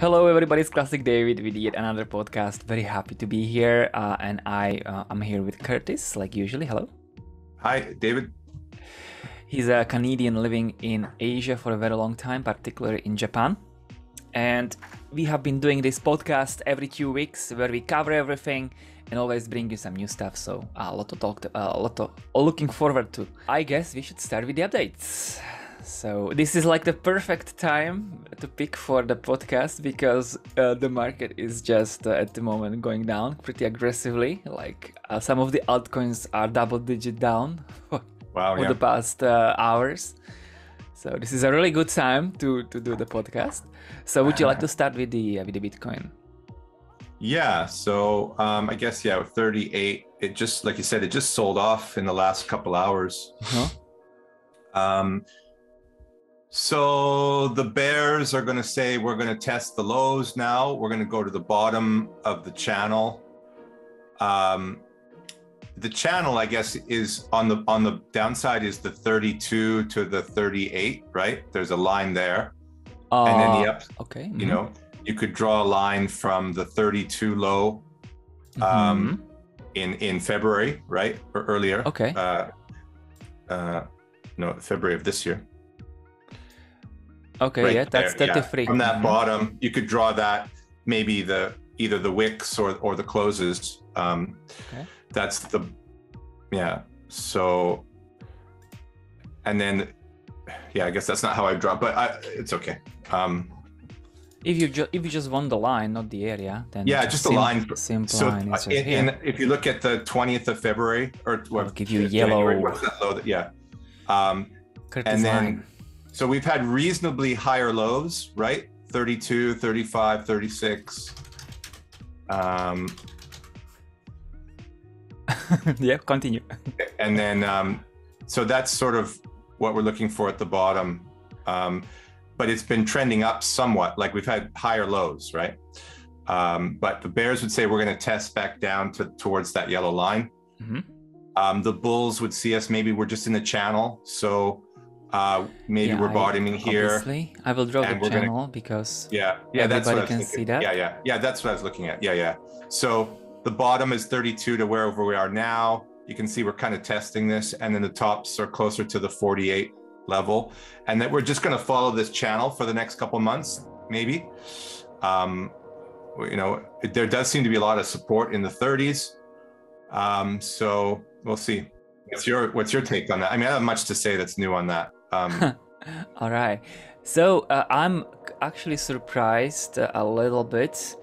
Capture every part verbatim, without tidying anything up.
Hello everybody, it's Classic David with yet another podcast. Very happy to be here, uh, and I uh, I'm here with Curtis, like usually. Hello. Hi, David. He's a Canadian living in Asia for a very long time, particularly in Japan. And we have been doing this podcast every two weeks, where we cover everything and always bring you some new stuff. So a lot to talk, to, a lot to looking forward to. I guess we should start with the updates. So this is like the perfect time to pick for the podcast because uh, the market is just uh, at the moment going down pretty aggressively. Like uh, some of the altcoins are double digit down for wow, yeah. the past uh, hours. So this is a really good time to, to do the podcast. So would you like to start with the uh, with the Bitcoin? Yeah, so um, I guess, yeah, with thirty-eight, it just, like you said, it just sold off in the last couple hours. Huh? Um, so the bears are going to say, we're going to test the lows now. We're going to go to the bottom of the channel. Um, the channel, I guess, is on the, on the downside is the thirty-two to the thirty-eight, right? There's a line there. Uh, and then the up, okay. you mm-hmm. know. You could draw a line from the thirty-two low um, mm-hmm. in in February, right, or earlier. Okay. Uh, uh, no, February of this year. Okay, right yeah, there. that's thirty-three. Yeah. From that mm-hmm. bottom, you could draw that maybe the either the wicks or or the closes. Um, okay. That's the yeah. So and then yeah, I guess that's not how I draw, but I, it's okay. Um, If you just if you just want the line, not the area, then yeah, just the line. Simple so line. It's just, in, yeah. in, if you look at the twentieth of February, or well, I'll give you yellow. Low that, yeah, um, and then line. So we've had reasonably higher lows, right? thirty-two, thirty-five, thirty-six. Um, yeah, continue. And then um, so that's sort of what we're looking for at the bottom. Um, But it's been trending up somewhat, like we've had higher lows, right? Um, but the bears would say we're going to test back down to towards that yellow line. Mm-hmm. Um, the bulls would see us, maybe we're just in the channel. So uh, maybe yeah, we're bottoming I, here. Obviously, I will draw the channel gonna, because yeah, yeah, everybody that's what I was can thinking. see that. Yeah, yeah, yeah, that's what I was looking at. Yeah, yeah. So the bottom is thirty-two to wherever we are now. You can see we're kind of testing this. And then the tops are closer to the forty-eight level, and that we're just going to follow this channel for the next couple months, maybe. Um, you know, there does seem to be a lot of support in the thirties, um, so we'll see. What's your What's your take on that? I mean, I don't have much to say that's new on that. Um, All right. So uh, I'm actually surprised a little bit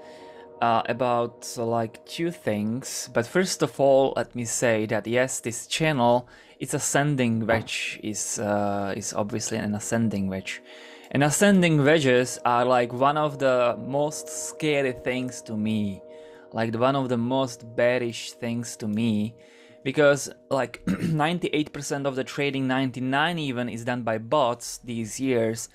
uh, about uh, like two things. But first of all, let me say that yes, this channel. It's ascending wedge is uh, is obviously an ascending wedge, and ascending wedges are like one of the most scary things to me, like one of the most bearish things to me, because like ninety-eight percent of the trading, ninety-nine even, is done by bots these years,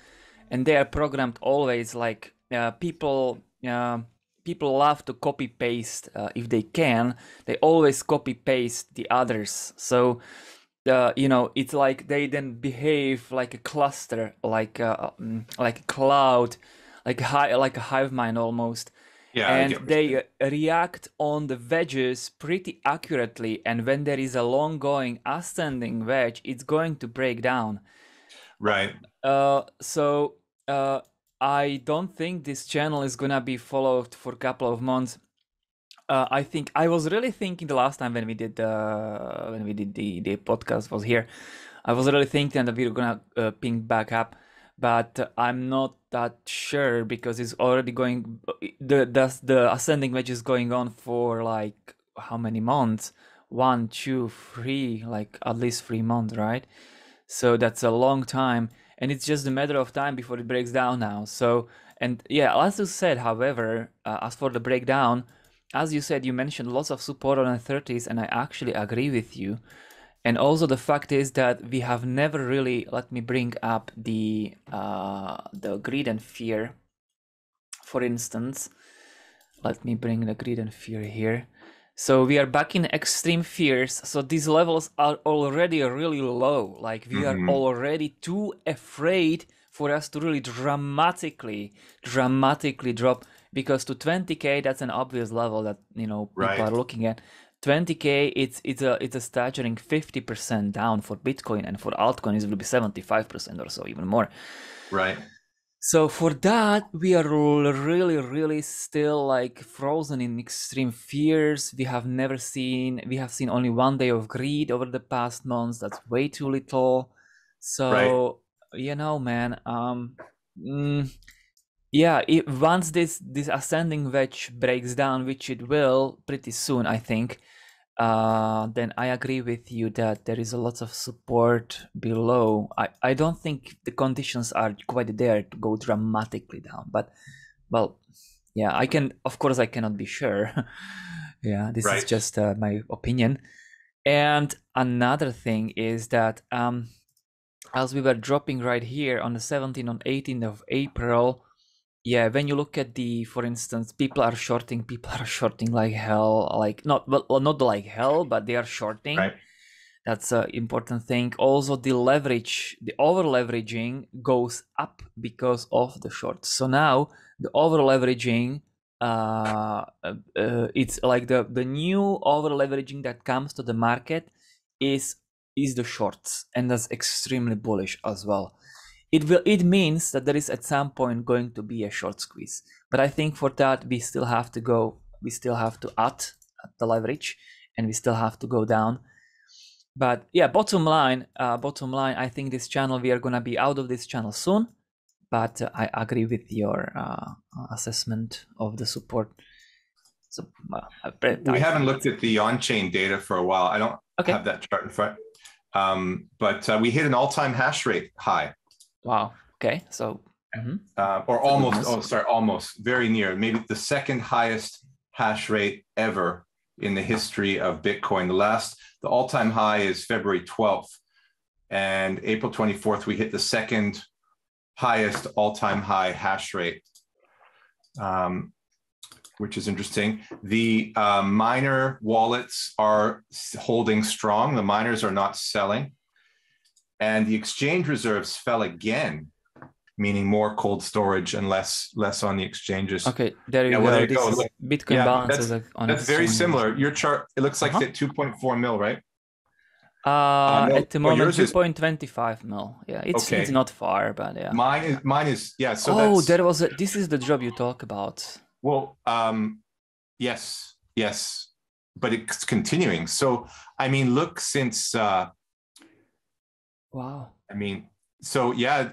and they are programmed always like uh, people. Uh, People love to copy paste uh, if they can. They always copy paste the others. So. Uh, you know, it's like they then behave like a cluster, like a, like a cloud, like a hive, like a hive mind almost. Yeah, and they react on the wedges pretty accurately. And when there is a long going ascending wedge, it's going to break down. Right. Uh, so uh, I don't think this channel is gonna be followed for a couple of months. Uh, I think I was really thinking the last time when we did uh, when we did the, the podcast was here. I was really thinking that we were gonna uh, ping back up, but I'm not that sure because it's already going. The the, the ascending wedge is going on for like how many months? One, two, three, like at least three months, right? So that's a long time, and it's just a matter of time before it breaks down now. So and yeah, as you said, however, uh, as for the breakdown. As you said, you mentioned lots of support on the thirties, and I actually agree with you. And also the fact is that we have never really, let me bring up the uh, the greed and fear, for instance. Let me bring the greed and fear here. So we are back in extreme fears. So these levels are already really low. Like we mm-hmm. are already too afraid for us to really dramatically, dramatically drop, because to twenty K, that's an obvious level that, you know, people right. are looking at. twenty K, it's it's a it's a staggering fifty percent down for Bitcoin, and for altcoins it will be seventy-five percent or so, even more. Right. So for that, we are really, really still like frozen in extreme fears. We have never seen, we have seen only one day of greed over the past months. That's way too little. So, right. you know, man, um, mm, yeah, it, once this, this ascending wedge breaks down, which it will pretty soon, I think, uh, then I agree with you that there is a lot of support below. I, I don't think the conditions are quite there to go dramatically down, but well, yeah, I can, of course, I cannot be sure. yeah, this right. is just uh, my opinion. And another thing is that um, as we were dropping right here on the seventeenth, on eighteenth of April, yeah, when you look at the, for instance, people are shorting, people are shorting like hell, like not, well, not like hell, but they are shorting. Right. That's an important thing. Also, the leverage, the over leveraging goes up because of the shorts. So now the over leveraging, uh, uh, it's like the, the new over leveraging that comes to the market is, is the shorts. And that's extremely bullish as well. It will. It means that there is at some point going to be a short squeeze, but I think for that we still have to go. We still have to add the leverage, and we still have to go down. But yeah, bottom line, uh, bottom line. I think this channel, we are gonna be out of this channel soon. But uh, I agree with your uh, assessment of the support. So, uh, we haven't looked at the on-chain data for a while. I don't okay. have that chart in front. Um, but uh, we hit an all-time hash rate high. Wow. Okay. So, mm-hmm. uh, or almost, oh, sorry, almost very near, maybe the second highest hash rate ever in the history of Bitcoin. The last, the all-time high is February twelfth, and April twenty-fourth, we hit the second highest all-time high hash rate, um, which is interesting. The uh, miner wallets are holding strong. The miners are not selling. And the exchange reserves fell again, meaning more cold storage and less less on the exchanges. Okay, there you yeah, go. Well, there you go. Look, Bitcoin yeah, balances that's, on that's very similar. Your chart, it looks like uh-huh. it's at two point four mil, right? Uh, uh, no, at the moment, oh, two point two five mil. Yeah, it's okay. it's not far, but yeah. Mine is mine is yeah. So oh, that's... there was a, this is the drop you talk about. Well, um, yes, yes, but it's continuing. So I mean, look since. Uh, Wow. I mean, so yeah,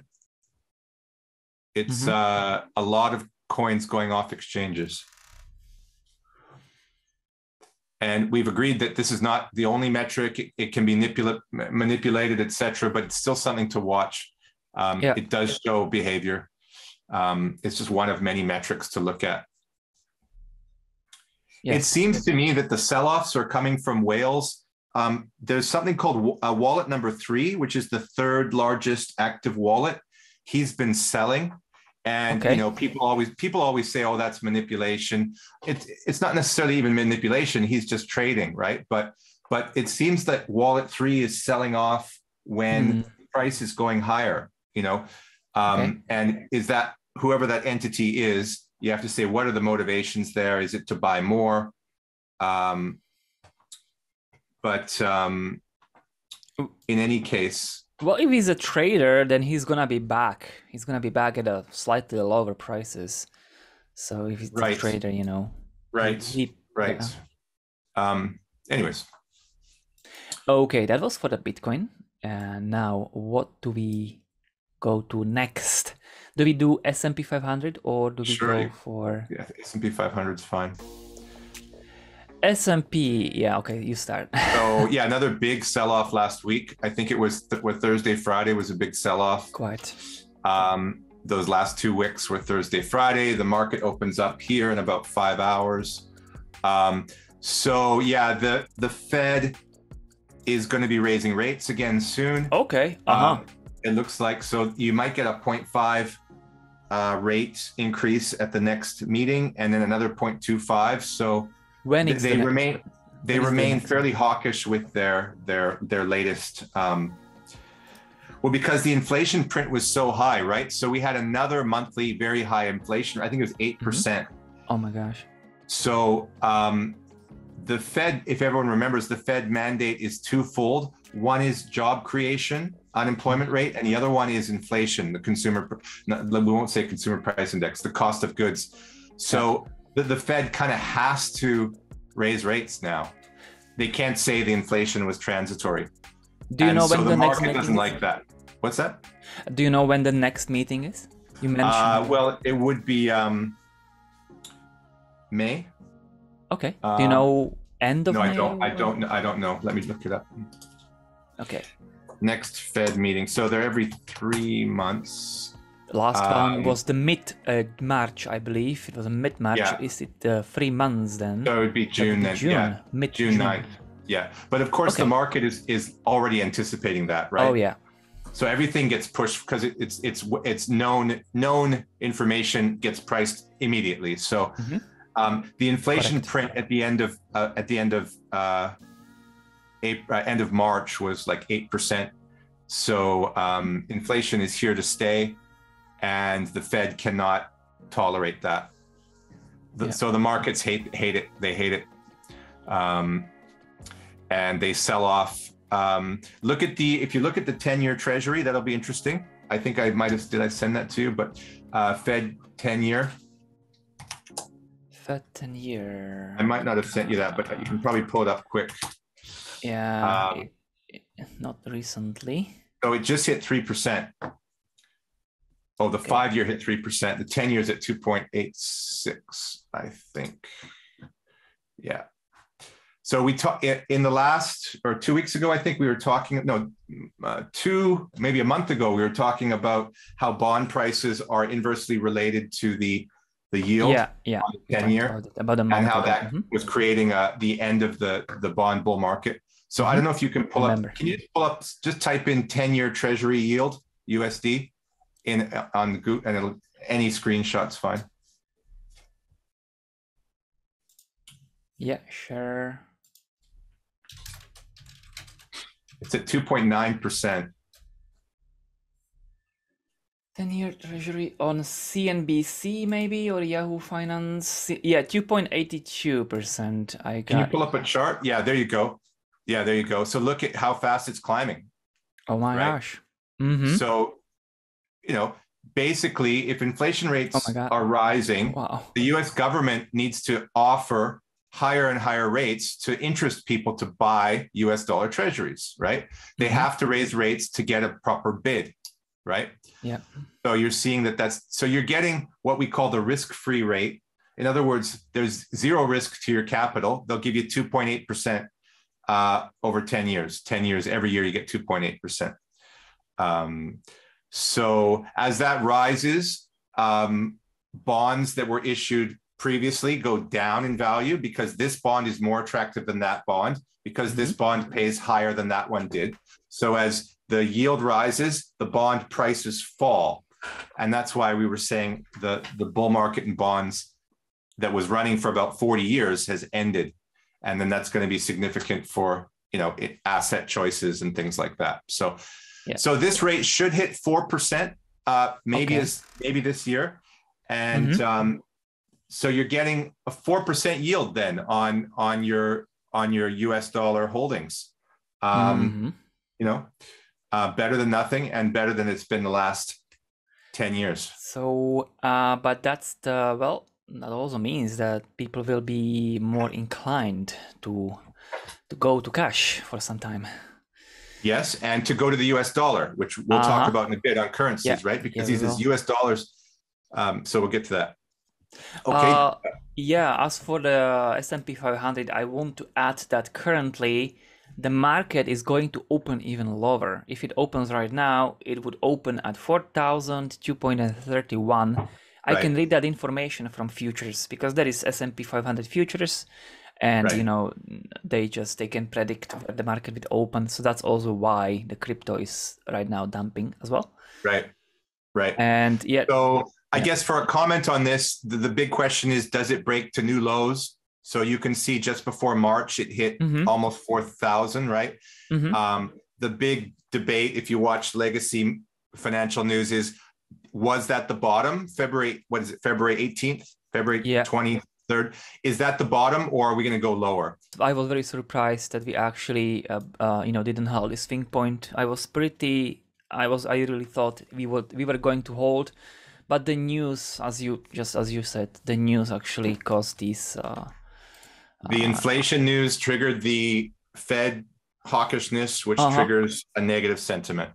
it's mm-hmm. uh, a lot of coins going off exchanges. And we've agreed that this is not the only metric. It, it can be manipula- manipulated, et cetera, but it's still something to watch. Um, yeah. It does show behavior. Um, it's just one of many metrics to look at. Yes. It seems to me that the sell-offs are coming from whales. Um, there's something called uh, wallet number three, which is the third largest active wallet. He's been selling, and okay. you know, people always people always say, "Oh, that's manipulation." It's it's not necessarily even manipulation. He's just trading, right? But but it seems that wallet three is selling off when mm. the price is going higher. You know, um, okay. and is that whoever that entity is? You have to say, what are the motivations there? Is it to buy more? Um, But um, in any case, well, if he's a trader, then he's gonna be back. He's gonna be back at a slightly lower prices. So if he's right. a trader, you know, right, he, right. Yeah. Um, anyways, okay, that was for the Bitcoin. And now, what do we go to next? Do we do S and P five hundred or do we sure. go for? Yeah, S and P five hundred is fine. S and P, yeah, okay, you start. So yeah, another big sell-off last week. I think it was th- what Thursday, Friday was a big sell-off. Quite. Um, those last two wicks were Thursday, Friday. The market opens up here in about five hours. Um, so yeah, the the Fed is going to be raising rates again soon. Okay. Uh-huh. Um, it looks like so you might get a zero point five uh, rate increase at the next meeting, and then another zero point two five. So When they the remain, they remain the fairly hawkish with their their their latest um, Well, because the inflation print was so high, right? So we had another monthly very high inflation. I think it was eight percent. Mm-hmm. Oh my gosh. So um, the Fed, if everyone remembers, the Fed mandate is twofold. One is job creation, unemployment rate, and the other one is inflation, the consumer, no, we won't say consumer price index, the cost of goods. So the, the Fed kind of has to raise rates now. They can't say the inflation was transitory. Do you and know so when the, the next market doesn't is? Like that. What's that? Do you know when the next meeting is? You mentioned. Uh, well, it would be um, May. Okay. Um, Do you know end of no, May? No, I don't. Or? I don't. I don't know. Let me look it up. Okay. Next Fed meeting. So they're every three months. Last um, time was the mid uh, March, I believe. It was a mid March. Yeah. Is it uh, three months then? So it would be June then. June. Yeah. Mid June ninth. Yeah, but of course okay. the market is is already anticipating that, right? Oh yeah. So everything gets pushed because it, it's it's it's known known information gets priced immediately. So mm-hmm. um, the inflation Correct. print at the end of uh, at the end of uh, April, uh, end of March was like eight percent. So um, inflation is here to stay, and the Fed cannot tolerate that. The, yeah. So the markets hate hate it. They hate it. Um, and they sell off. Um, look at the, if you look at the ten year treasury, that'll be interesting. I think I might've, did I send that to you, but uh, Fed ten year. Fed ten year. I might not have sent you that, but you can probably pull it up quick. Yeah, um, it, it, not recently. So it just hit three percent. Oh, the okay. five year hit three percent. The ten years at two point eight six, I think, yeah. So we talked in the last, or two weeks ago, I think we were talking, no, uh, two, maybe a month ago, we were talking about how bond prices are inversely related to the the yield yeah, yeah. on the ten year, about, about a month and how ago. that mm-hmm. was creating a, the end of the, the bond bull market. So mm-hmm. I don't know if you can pull Remember. up, can you pull up, just type in ten year treasury yield, U S D, in on the Google, and it'll, any screenshot's fine. Yeah, sure. It's at two point nine percent. ten year treasury on C N B C maybe, or Yahoo Finance. Yeah, two point eight two percent. I got Can you pull it. up a chart? Yeah, there you go. Yeah, there you go. So look at how fast it's climbing. Oh my right? gosh. Mm-hmm. So, you know, basically if inflation rates oh my God. are rising, wow. the U S government needs to offer higher and higher rates to interest people to buy U S dollar treasuries, right? They mm-hmm. have to raise rates to get a proper bid, right? Yeah. So you're seeing that that's, so you're getting what we call the risk-free rate. In other words, there's zero risk to your capital. They'll give you two point eight percent uh, over ten years. ten years, every year you get two point eight percent. Um, so as that rises, um, bonds that were issued previously go down in value because this bond is more attractive than that bond because this bond pays higher than that one did. So as the yield rises, the bond prices fall. And that's why we were saying the, the bull market in bonds that was running for about forty years has ended. And then that's going to be significant for, you know, it, asset choices and things like that. So, yeah. so this rate should hit four percent uh, maybe okay. as, maybe this year. And, mm-hmm. um, so you're getting a four percent yield then on on your on your U S dollar holdings, um, mm-hmm. you know, uh, better than nothing and better than it's been the last ten years. So, uh, but that's the, well, that also means that people will be more inclined to to go to cash for some time. Yes, and to go to the U S dollar, which we'll uh-huh. talk about in a bit on currencies, yeah. right? Because yeah, these is U S dollars, um, so we'll get to that. Okay. Uh, yeah, as for the S and P five hundred, I want to add that currently the market is going to open even lower. If it opens right now, it would open at four thousand two point three one. Right. I can read that information from futures because there is S and P five hundred futures and, right. you know, they just, they can predict where the market would open. So that's also why the crypto is right now dumping as well. Right, right. And yeah. So I yeah. guess for a comment on this, the, the big question is, does it break to new lows? So you can see just before March, it hit mm-hmm. almost four thousand, right? Mm-hmm. Um, the big debate, if you watch legacy financial news, is was that the bottom? February, what is it? February eighteenth, February yeah. twenty-third. Is that the bottom, or are we going to go lower? I was very surprised that we actually, uh, uh, you know, didn't hold this thing point. I was pretty, I was, I really thought we would, we were going to hold, but the news, as you just as you said, the news actually caused these. Uh, the inflation uh, news triggered the Fed hawkishness, which uh-huh. triggers a negative sentiment.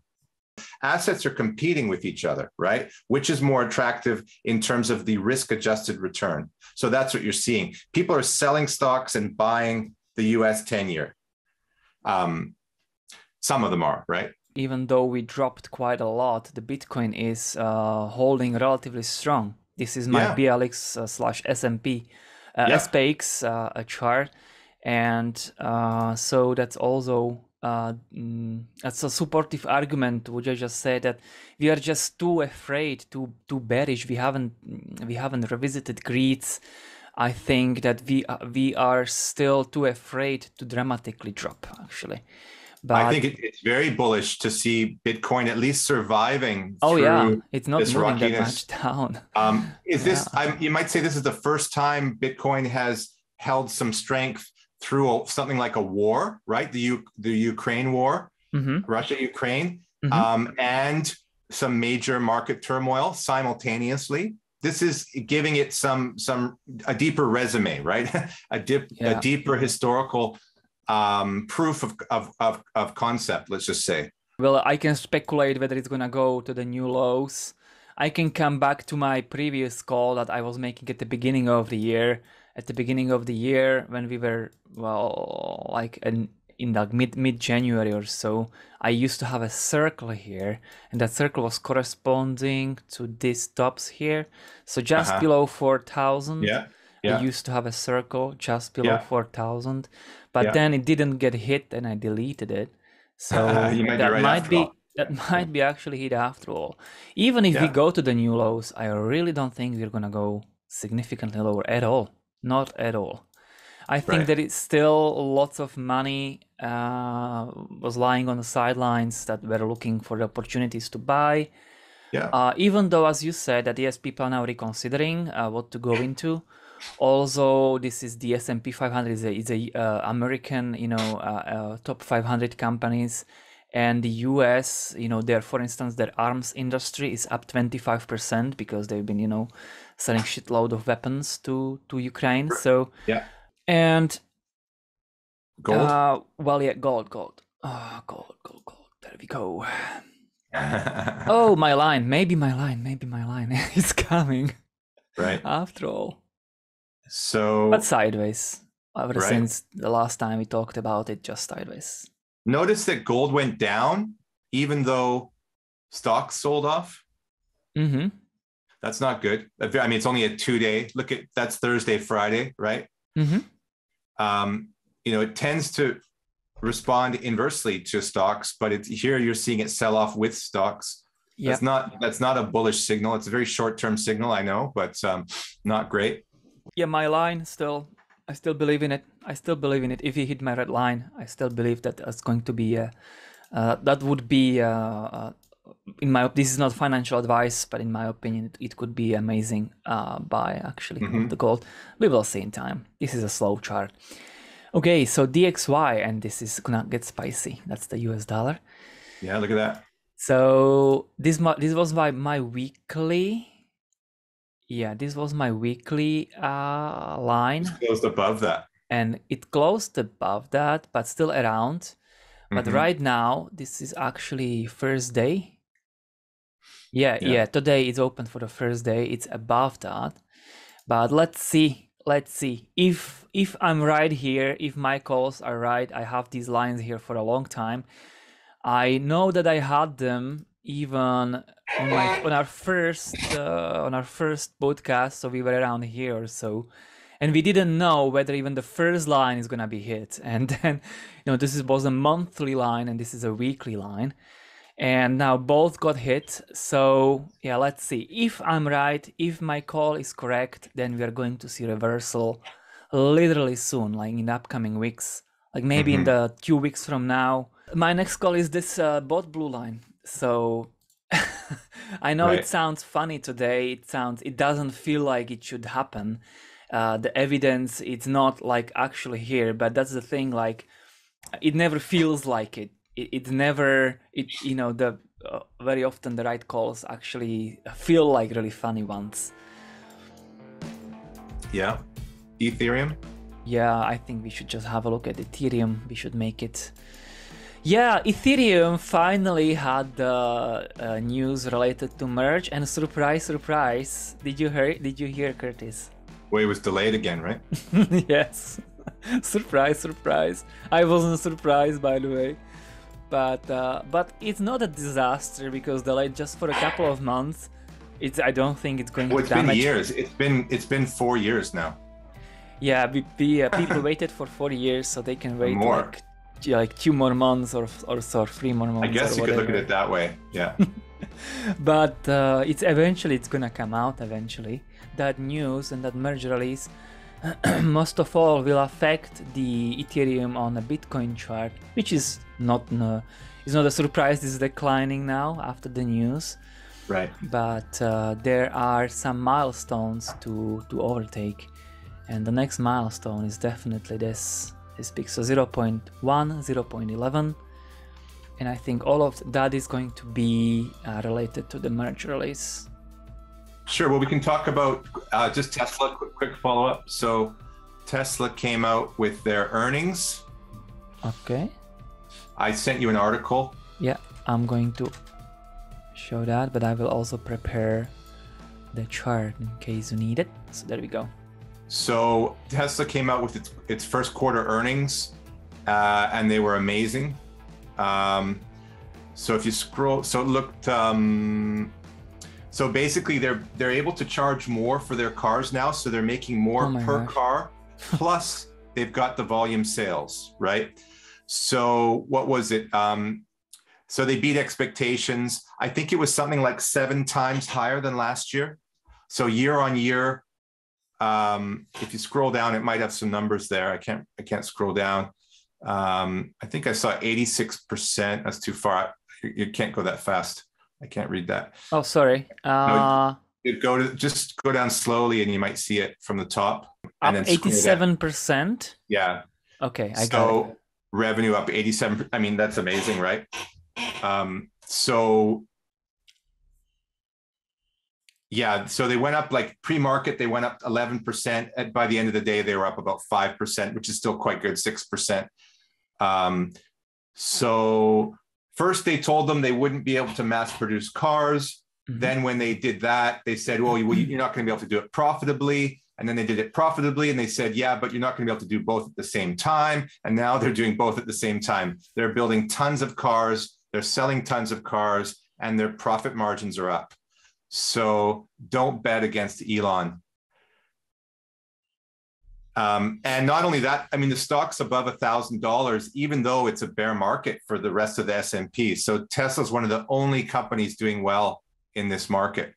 Assets are competing with each other, right? Which is more attractive in terms of the risk-adjusted return. So that's what you're seeing. People are selling stocks and buying the U S ten-year. Um, some of them are, right? Even though we dropped quite a lot, the Bitcoin is uh, holding relatively strong. This is my yeah. B L X uh, slash S and P, uh, yeah. S P X uh, a chart. And uh, so that's also uh, that's a supportive argument. Would I just say that we are just too afraid, too too bearish? We haven't we haven't revisited greeds. I think that we uh, we are still too afraid to dramatically drop. Actually, but I think it, it's very bullish to see Bitcoin at least surviving. Oh yeah, it's not moving that much down. Um, is this? Yeah. I, you might say this is the first time Bitcoin has held some strength through a, something like a war, right? The U, the Ukraine war, mm-hmm. Russia, Ukraine, mm-hmm. um, and some major market turmoil simultaneously. This is giving it some some a deeper resume, right? a dip, yeah. a deeper historical um, proof of, of of of concept. Let's just say. Well, I can speculate whether it's gonna go to the new lows. I can come back to my previous call that I was making at the beginning of the year. At the beginning of the year, when we were, well, like in, in like mid mid January or so, I used to have a circle here, and that circle was corresponding to these tops here. So just uh-huh. below four thousand, yeah. yeah. I used to have a circle just below yeah. four thousand, but yeah. then it didn't get hit, and I deleted it. So uh, you might that be right might be. All. That might be actually hit after all. Even if yeah. we go to the new lows, I really don't think we're gonna go significantly lower at all. Not at all. I think right. that it's still lots of money uh, was lying on the sidelines that were looking for opportunities to buy. Yeah. Uh, even though, as you said, that yes, people are now reconsidering uh, what to go into. Also, this is the S and P five hundred is a, is a uh, American, you know, uh, uh, top five hundred companies. And the U S, you know, there, for instance, their arms industry is up twenty-five percent because they've been, you know, selling shitload of weapons to to Ukraine. So yeah, and gold. Uh, well, yeah, gold, gold, oh, gold, gold, gold. There we go. oh, my line. Maybe my line. Maybe my line is coming. Right. After all. So. But sideways. Ever right. since the last time we talked about it, just sideways. Notice that gold went down, even though stocks sold off. Mm-hmm. That's not good. I mean, it's only a two-day. Look at that's Thursday, Friday, right? Mm-hmm. Um, you know, it tends to respond inversely to stocks, but it's here you're seeing it sell off with stocks. Yep. That's not that's not a bullish signal. It's a very short-term signal, I know, but um, not great. Yeah, my line still. I still believe in it. I still believe in it. If you hit my red line, I still believe that it's going to be. Uh, uh, that would be, uh, uh, in my. This is not financial advice, but in my opinion, it, it could be amazing uh, buy actually mm-hmm. the gold. We will see in time. This is a slow chart. Okay, so D X Y, and this is gonna get spicy. That's the U S dollar. Yeah, look at that. So this this was my my weekly. Yeah, this was my weekly uh, line. It closed above that. And it closed above that, but still around. But mm-hmm. right now, this is actually first day. Yeah, yeah, yeah, today it's open for the first day. It's above that. But let's see. Let's see. If if I'm right here, if my calls are right, I have these lines here for a long time. I know that I had them even... On, like, on our first uh, on our first podcast, so we were around here or so, and we didn't know whether even the first line is gonna be hit. And then, you know, this was a monthly line, and this is a weekly line, and now both got hit. So yeah, let's see if I'm right. If my call is correct, then we are going to see reversal literally soon, like in the upcoming weeks, like maybe mm-hmm. in the two weeks from now. My next call is this uh, bot blue line. So I know right. It sounds funny today. It sounds, it doesn't feel like it should happen. Uh, the evidence, it's not like actually here, but that's the thing. Like it never feels like it. It, it never, it, you know, the uh, very often the right calls actually feel like really funny ones. Yeah. Ethereum? Yeah, I think we should just have a look at Ethereum. We should make it. Yeah, Ethereum finally had the uh, uh, news related to merge, and surprise, surprise, did you hear? Did you hear, Curtis? Well, it was delayed again, right? Yes. Surprise, surprise. I wasn't surprised, by the way, but uh, but it's not a disaster because delayed just for a couple of months. It's. I don't think it's going well, to it's damage. Been years. It's been it's been four years now. Yeah, we, we, uh, people waited for four years, so they can wait more. Like, like two more months or or so three more months. I guess you whatever. Could look at it that way, yeah. But uh, it's eventually it's gonna come out eventually. That news and that merge release, most of all, will affect the Ethereum on a Bitcoin chart, which is not no, it's not a surprise. It's declining now after the news, right? But uh, there are some milestones to to overtake, and the next milestone is definitely this. This pick, so zero point one, zero point eleven, and I think all of that is going to be uh, related to the merge release. Sure, well, we can talk about uh, just Tesla, quick, quick follow-up. So Tesla came out with their earnings. Okay. I sent you an article. Yeah, I'm going to show that, but I will also prepare the chart in case you need it. So there we go. So Tesla came out with its, its first quarter earnings, uh, and they were amazing. Um, so if you scroll, so it looked, um, so basically they're they're able to charge more for their cars now. So they're making more oh per gosh. car, plus they've got the volume sales, right? So what was it? Um, so they beat expectations. I think it was something like seven times higher than last year. So year on year, um if you scroll down, it might have some numbers there. I can't I can't scroll down. um I think I saw eighty-six percent. That's too far. You can't go that fast. I can't read that. Oh, sorry. uh no, you go to just go down slowly and you might see it from the top, and then eighty-seven percent. Yeah, okay, I got it. Revenue up eighty-seven. I mean, that's amazing, right? um so Yeah, so they went up, like pre-market, they went up eleven percent. And by the end of the day, they were up about five percent, which is still quite good, six percent. Um, so first they told them they wouldn't be able to mass produce cars. Mm-hmm. Then when they did that, they said, well, you, you're not going to be able to do it profitably. And then they did it profitably. And they said, yeah, but you're not going to be able to do both at the same time. And now they're doing both at the same time. They're building tons of cars. They're selling tons of cars, and their profit margins are up. So don't bet against Elon. Um, and not only that, I mean, the stock's above one thousand dollars, even though it's a bear market for the rest of the S and P. So Tesla's one of the only companies doing well in this market.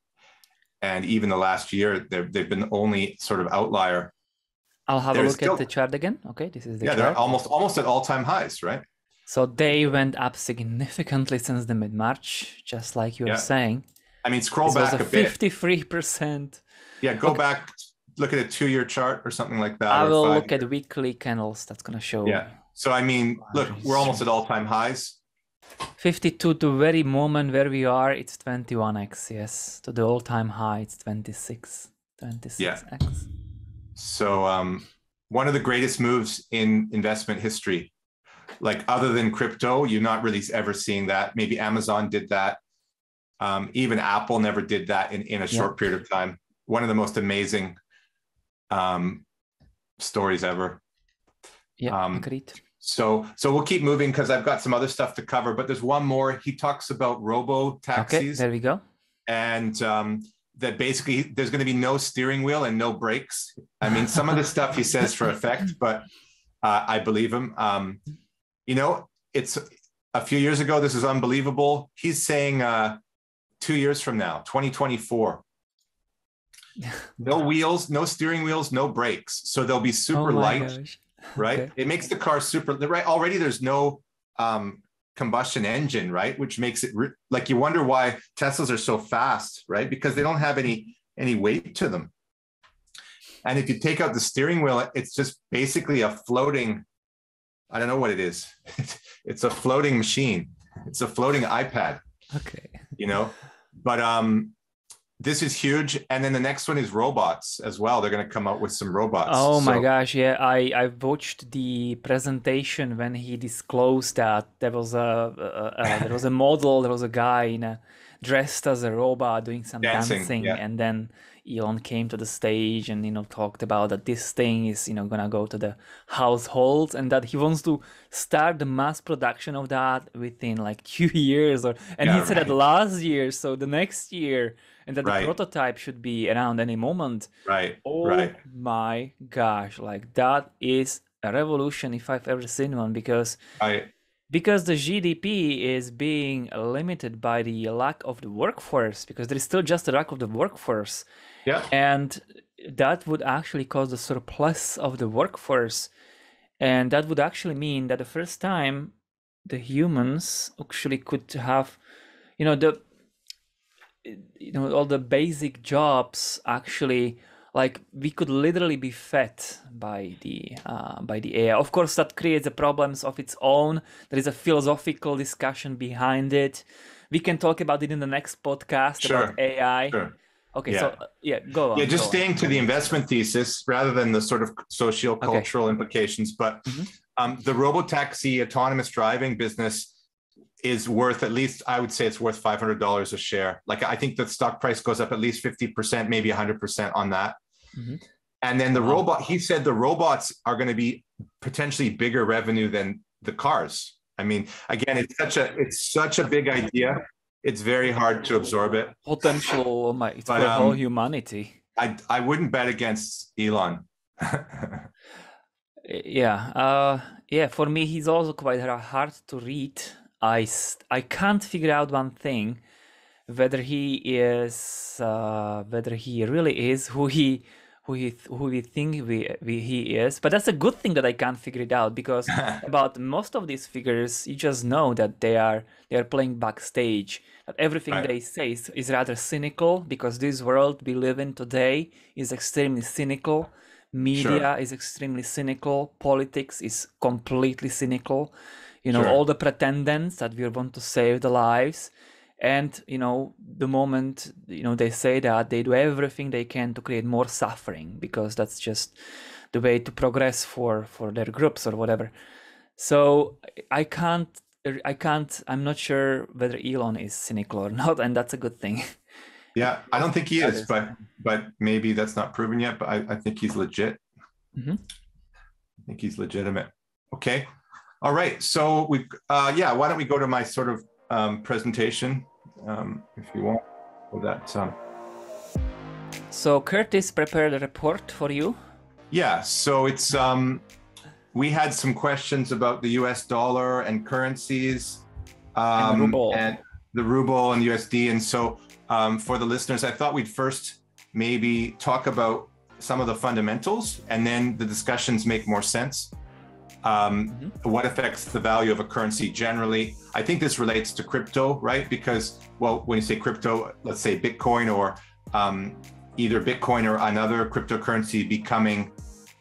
And even the last year, they've been the only sort of outlier. I'll have There's a look still... at the chart again. Okay, this is the yeah, chart. Yeah, they're almost, almost at all-time highs, right? So they went up significantly since the mid-March, just like you were yeah. saying. I mean, scroll back a bit. fifty-three percent. Yeah, go okay. back, look at a two-year chart or something like that. I will look year. at weekly candles. That's going to show. Yeah. So, I mean, look, we're almost at all-time highs. fifty-two to the very moment where we are, it's twenty-one X, yes. To the all-time high, it's twenty-six X. Yeah. So, um, one of the greatest moves in investment history. Like, other than crypto, you're not really ever seeing that. Maybe Amazon did that. Um, even Apple never did that in, in a short yep. period of time. One of the most amazing um, stories ever. Yeah, um, agreed. So, so we'll keep moving because I've got some other stuff to cover, but there's one more. He talks about robo-taxis. Okay, there we go. And um, that basically there's going to be no steering wheel and no brakes. I mean, some of the stuff he says for effect, but uh, I believe him. Um, you know, it's a few years ago, this is unbelievable. He's saying... Uh, Two years from now, twenty twenty-four. No wheels, no steering wheels, no brakes. So they'll be super oh light, gosh. right? Okay. It makes the car super, right? Already there's no um, combustion engine, right? Which makes it re- like, you wonder why Teslas are so fast, right? Because they don't have any, any weight to them. And if you take out the steering wheel, it's just basically a floating, I don't know what it is. It's a floating machine. It's a floating iPad. Okay. You know, but um, this is huge. And then the next one is robots as well. They're going to come out with some robots. Oh so- my gosh. Yeah. I, I watched the presentation when he disclosed that there was a, a, a there was a model, there was a guy in a, dressed as a robot doing some dancing. dancing yeah. And then Elon came to the stage and, you know, talked about that this thing is, you know, going to go to the households and that he wants to start the mass production of that within like two years or, and yeah, he right. said that last year. So the next year, and that right. the prototype should be around any moment. Right. Oh right. my gosh. Like, that is a revolution if I've ever seen one, because I, because the G D P is being limited by the lack of the workforce, because there is still just a lack of the workforce. Yeah. And that would actually cause the surplus of the workforce. And that would actually mean that the first time the humans actually could have, you know, the, you know, all the basic jobs actually, like, we could literally be fed by the uh, by the A I. Of course, that creates a problems of its own. There is a philosophical discussion behind it. We can talk about it in the next podcast sure. about A I. Sure. Okay, yeah. so uh, yeah, go on. Yeah, just staying on. to the investment thesis rather than the sort of socio-cultural okay. implications. But mm-hmm. um, the RoboTaxi autonomous driving business is worth at least, I would say it's worth five hundred dollars a share. Like, I think the stock price goes up at least fifty percent, maybe one hundred percent on that. Mm-hmm. And then the wow. robot, he said the robots are going to be potentially bigger revenue than the cars. I mean, again, it's such a, it's such a big idea. It's very hard to absorb it. Potential, my, it's but, for um, whole humanity. I, I wouldn't bet against Elon. yeah. Uh, yeah. For me, he's also quite hard to read. I, I can't figure out one thing, whether he is uh, whether he really is who he who he who we think we, we he is. But that's a good thing that I can't figure it out, because about most of these figures, you just know that they are they are playing backstage. That everything right. they say is, is rather cynical, because this world we live in today is extremely cynical. Media sure. is extremely cynical. Politics is completely cynical. You know, sure. all the pretendants that we want to save the lives. And, you know, the moment, you know, they say that, they do everything they can to create more suffering, because that's just the way to progress for, for their groups or whatever. So I can't, I can't, I'm not sure whether Elon is cynical or not. And that's a good thing. Yeah, I don't think he is, but but maybe that's not proven yet. But I, I think he's legit. Mm-hmm. I think he's legitimate. Okay. All right, so we, uh, yeah, why don't we go to my sort of um, presentation, um, if you want, for that. Um... So Curtis prepared a report for you. Yeah, so it's, um, we had some questions about the U S dollar and currencies. Um, and the ruble. And the ruble and U S D. And so um, for the listeners, I thought we'd first maybe talk about some of the fundamentals, and then the discussions make more sense. Um, mm-hmm. What affects the value of a currency generally? I think this relates to crypto, right? Because, well, when you say crypto, let's say Bitcoin, or um, either Bitcoin or another cryptocurrency becoming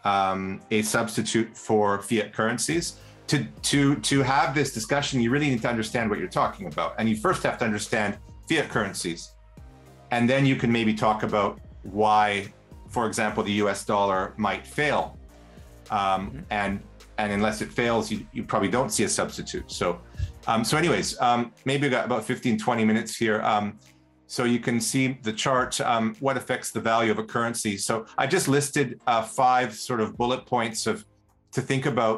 um, a substitute for fiat currencies. To, to, to have this discussion, you really need to understand what you're talking about. And you first have to understand fiat currencies. And then you can maybe talk about why, for example, the U S dollar might fail. Um, mm-hmm. And And unless it fails, you, you probably don't see a substitute. So, um, so anyways, um, maybe we got about fifteen, twenty minutes here. Um, so you can see the chart, um, what affects the value of a currency. So I just listed uh, five sort of bullet points of to think about.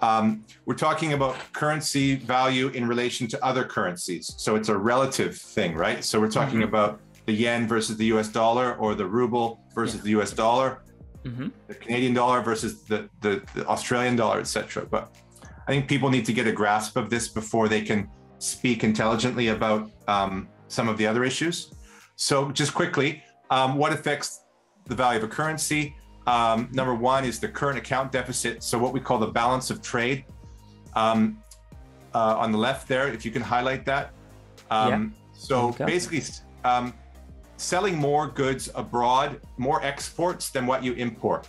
Um, we're talking about currency value in relation to other currencies. So it's a relative thing, right? So we're talking mm-hmm. about the yen versus the U S dollar, or the ruble versus yeah. the U S dollar. Mm-hmm. The Canadian dollar versus the, the, the Australian dollar, et cetera. But I think people need to get a grasp of this before they can speak intelligently about um, some of the other issues. So just quickly, um, what affects the value of a currency? Um, number one is the current account deficit. So what we call the balance of trade. Um, uh, on the left there, if you can highlight that. Um, yeah. So basically um, selling more goods abroad, more exports than what you import.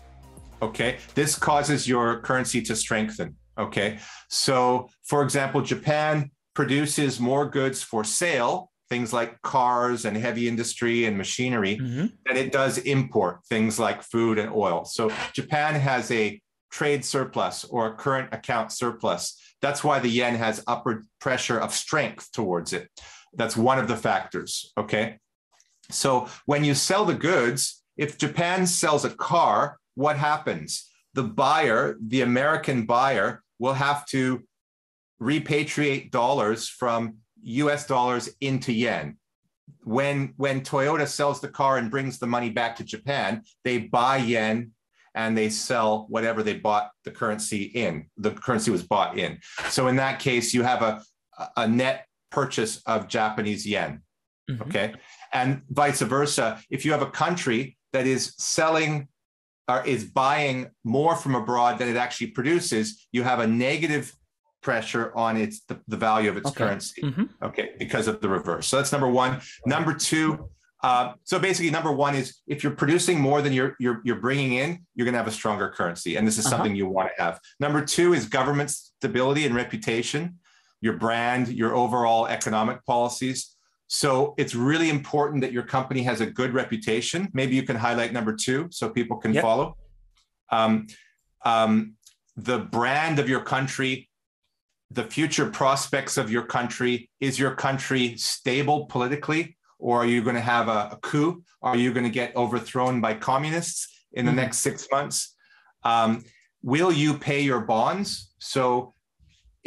Okay, this causes your currency to strengthen. Okay, so for example, Japan produces more goods for sale, things like cars and heavy industry and machinery, mm-hmm. than it does import, things like food and oil. So Japan has a trade surplus or a current account surplus. That's why the yen has upward pressure of strength towards it. That's one of the factors, okay? So when you sell the goods, if Japan sells a car, what happens? The buyer, the American buyer, will have to repatriate dollars from U S dollars into yen. When, when Toyota sells the car and brings the money back to Japan, they buy yen and they sell whatever they bought the currency in, the currency was bought in. So in that case, you have a, a net purchase of Japanese yen, mm-hmm. okay? And vice versa, if you have a country that is selling or is buying more from abroad than it actually produces, you have a negative pressure on its the, the value of its okay. currency, mm-hmm. okay, because of the reverse. So that's number one. Number two, Uh, so basically, number one is if you're producing more than you're you're, you're bringing in, you're going to have a stronger currency, and this is uh-huh. something you want to have. Number two is government stability and reputation, your brand, your overall economic policies. So it's really important that your company has a good reputation. Maybe you can highlight number two so people can yep. follow. Um, um, the brand of your country, the future prospects of your country. Is your country stable politically? Or are you going to have a, a coup? Are you going to get overthrown by communists in the mm-hmm. next six months? Um, will you pay your bonds? So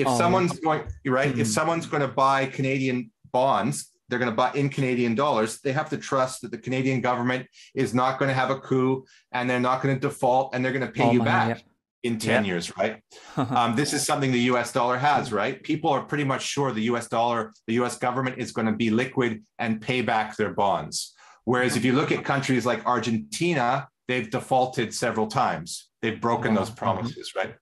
if oh. someone's going, right, mm-hmm. if someone's going to buy Canadian bonds, they're going to buy in Canadian dollars, they have to trust that the Canadian government is not going to have a coup and they're not going to default and they're going to pay oh, you back yep. in ten yep. years, right? um, this is something the U S dollar has, right? People are pretty much sure the U S dollar, the U S government is going to be liquid and pay back their bonds. Whereas if you look at countries like Argentina, they've defaulted several times. They've broken wow. those promises, mm-hmm. right?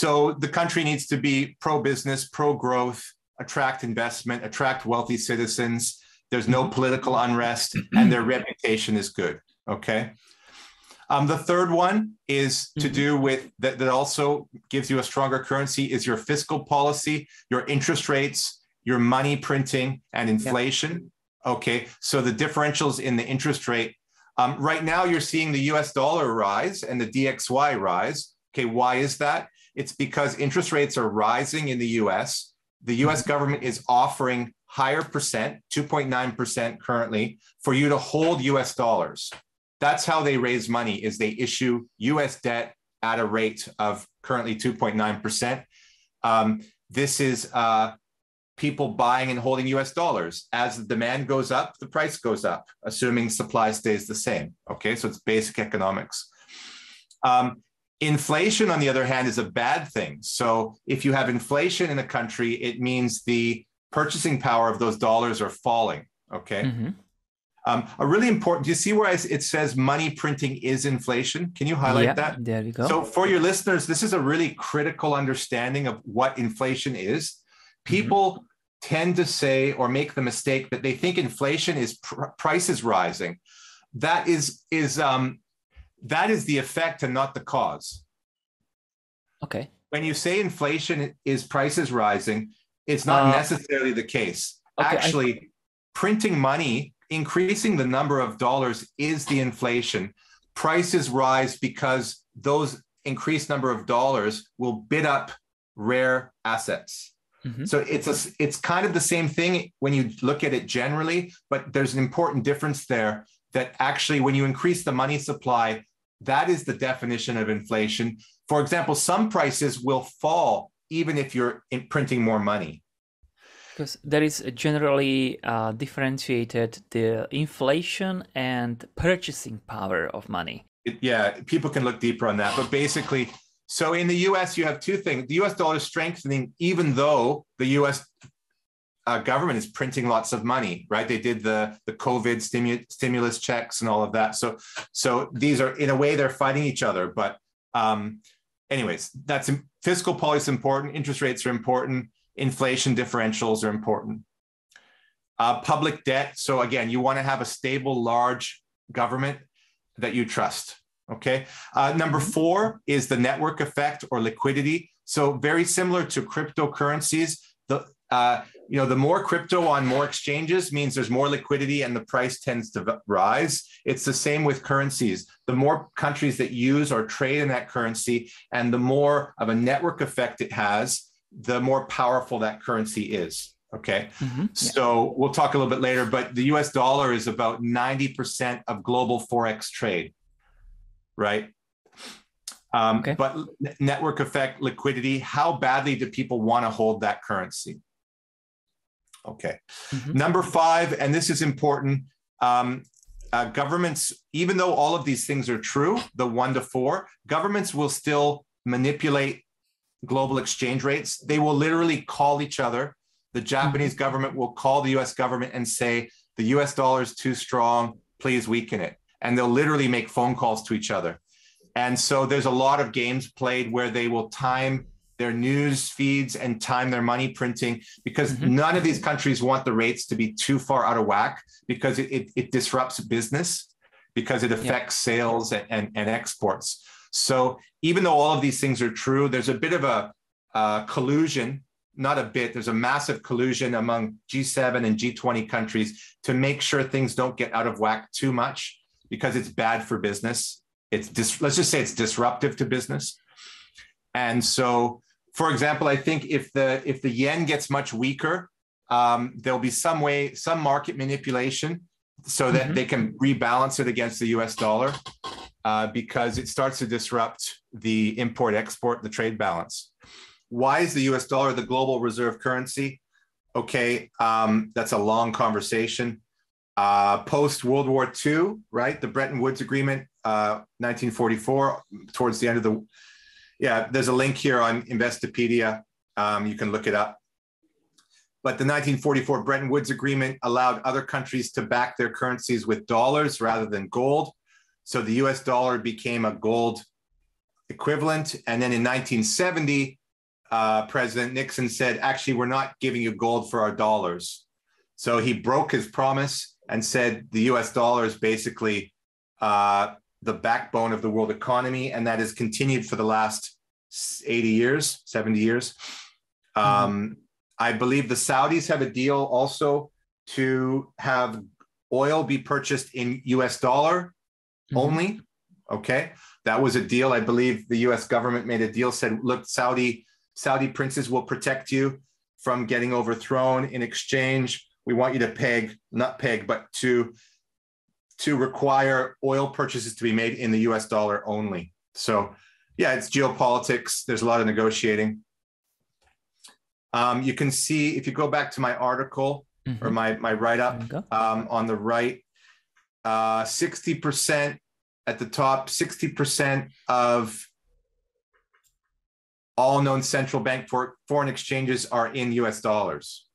So the country needs to be pro-business, pro-growth, attract investment, attract wealthy citizens. There's no political unrest and their reputation is good, okay? Um, the third one is to do with that, that also gives you a stronger currency is your fiscal policy, your interest rates, your money printing and inflation. Yeah. Okay, so the differentials in the interest rate. Um, right now you're seeing the U S dollar rise and the D X Y rise. Okay, why is that? It's because interest rates are rising in the U S. The U S mm-hmm. government is offering higher percent, two point nine percent currently, for you to hold U S dollars. That's how they raise money, is they issue U S debt at a rate of currently two point nine percent. Um, this is uh, people buying and holding U S dollars. As the demand goes up, the price goes up, assuming supply stays the same. Okay, so it's basic economics. Um, inflation, on the other hand, is a bad thing. So if you have inflation in a country, it means the purchasing power of those dollars are falling, okay? Mm-hmm. Um, a really important, do you see where I, it says money printing is inflation? Can you highlight yeah, that? There we go. So for your listeners, this is a really critical understanding of what inflation is. People mm-hmm. tend to say or make the mistake that they think inflation is pr prices rising. That is, is, um, that is the effect and not the cause. Okay. When you say inflation is prices rising, it's not uh, necessarily the case. Okay, actually, I... printing money, increasing the number of dollars is the inflation. Prices rise because those increased number of dollars will bid up rare assets. Mm-hmm. So it's a, it's kind of the same thing when you look at it generally, but there's an important difference there that actually when you increase the money supply, that is the definition of inflation. For example, some prices will fall even if you're printing more money. Because there is generally uh, differentiated the inflation and purchasing power of money. It, yeah, people can look deeper on that. But basically, so in the U S, you have two things. The U S dollar is strengthening, even though the U S uh, government is printing lots of money, right? They did the, the COVID stimu stimulus checks and all of that. So, so these are, in a way, they're fighting each other. But um, anyways, that's fiscal policy is important. Interest rates are important. Inflation differentials are important. Uh, public debt. So again, you want to have a stable, large government that you trust. Okay. Uh, number four is the network effect or liquidity. So very similar to cryptocurrencies, the uh, you know the more crypto on more exchanges means there's more liquidity and the price tends to rise. It's the same with currencies. The more countries that use or trade in that currency, and the more of a network effect it has, the more powerful that currency is. Okay, mm-hmm. So yeah. We'll talk a little bit later, but the U S dollar is about ninety percent of global Forex trade, right? Um, okay. But network effect, liquidity, how badly do people want to hold that currency? Okay, mm-hmm. Number five, and this is important, um, uh, governments, even though all of these things are true, the one to four, governments will still manipulate global exchange rates. They will literally call each other. The Japanese government will call the U S government and say, the U S dollar is too strong, please weaken it. And they'll literally make phone calls to each other. And so there's a lot of games played where they will time their news feeds and time their money printing, because mm-hmm. none of these countries want the rates to be too far out of whack, because it, it, it disrupts business, because it affects yeah. sales and, and, and exports. So even though all of these things are true, there's a bit of a uh, collusion. Not a bit, there's a massive collusion among G seven and G twenty countries to make sure things don't get out of whack too much, because it's bad for business. It's dis- let's just say it's disruptive to business. And so, for example, I think if the if the yen gets much weaker, um, there'll be some way, some market manipulation so that mm-hmm. they can rebalance it against the U S dollar, uh, because it starts to disrupt the import-export, the trade balance. Why is the U S dollar the global reserve currency? Okay, um, that's a long conversation. Uh, Post-World War Two, right? The Bretton Woods Agreement, uh, nineteen forty-four, towards the end of the... Yeah, there's a link here on Investopedia. Um, you can look it up. But the nineteen forty-four Bretton Woods Agreement allowed other countries to back their currencies with dollars rather than gold. So the U S dollar became a gold equivalent. And then in nineteen seventy... Uh, President Nixon said, actually, we're not giving you gold for our dollars. So he broke his promise and said the U S dollar is basically uh, the backbone of the world economy. And that has continued for the last eighty years, seventy years. Um, mm-hmm. I believe the Saudis have a deal also to have oil be purchased in U S dollar mm-hmm. only. Okay. That was a deal. I believe the U S government made a deal, said, look, Saudi... Saudi princes will protect you from getting overthrown. In exchange, we want you to peg, not peg, but to, to require oil purchases to be made in the U S dollar only. So yeah, it's geopolitics. There's a lot of negotiating. Um, you can see, if you go back to my article mm-hmm. or my, my write-up um, on the right, uh, sixty percent at the top, sixty percent of all known central bank for foreign exchanges are in U S dollars.